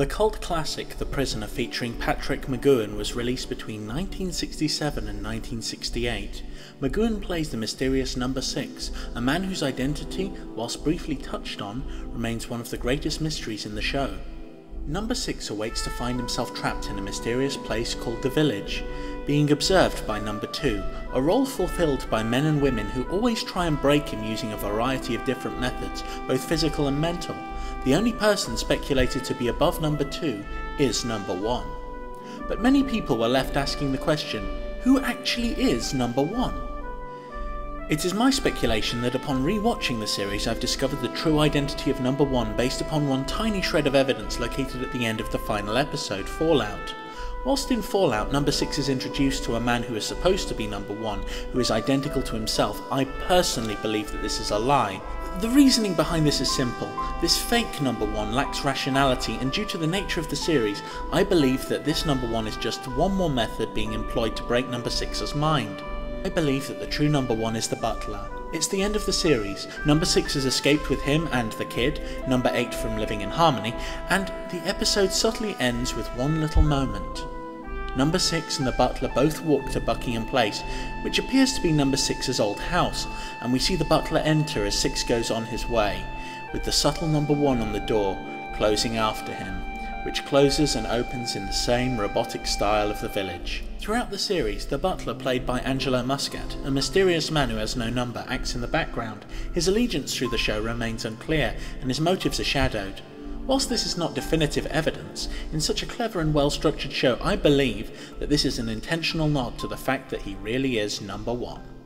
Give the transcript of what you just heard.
The cult classic The Prisoner featuring Patrick McGoohan was released between 1967 and 1968. McGoohan plays the mysterious Number 6, a man whose identity, whilst briefly touched on, remains one of the greatest mysteries in the show. Number 6 awakes to find himself trapped in a mysterious place called The Village, being observed by Number 2, a role fulfilled by men and women who always try and break him using a variety of different methods, both physical and mental. The only person speculated to be above Number 2 is Number 1. But many people were left asking the question, who actually is Number 1? It is my speculation that upon re-watching the series I've discovered the true identity of Number 1 based upon one tiny shred of evidence located at the end of the final episode, Fallout. Whilst in Fallout, Number 6 is introduced to a man who is supposed to be Number 1, who is identical to himself. I personally believe that this is a lie. The reasoning behind this is simple. This fake Number 1 lacks rationality, and due to the nature of the series, I believe that this Number 1 is just one more method being employed to break Number 6's mind. I believe that the true Number 1 is the butler. It's the end of the series. Number 6 has escaped with him and the kid, Number 8 from Living in Harmony, and the episode subtly ends with one little moment. Number 6 and the butler both walk to Buckingham Place, which appears to be Number 6's old house, and we see the butler enter as 6 goes on his way, with the subtle Number 1 on the door, closing after him, which closes and opens in the same robotic style of The Village. Throughout the series, the butler, played by Angelo Muscat, a mysterious man who has no number, acts in the background. His allegiance through the show remains unclear, and his motives are shadowed. Whilst this is not definitive evidence, in such a clever and well-structured show I believe that this is an intentional nod to the fact that he really is Number 1.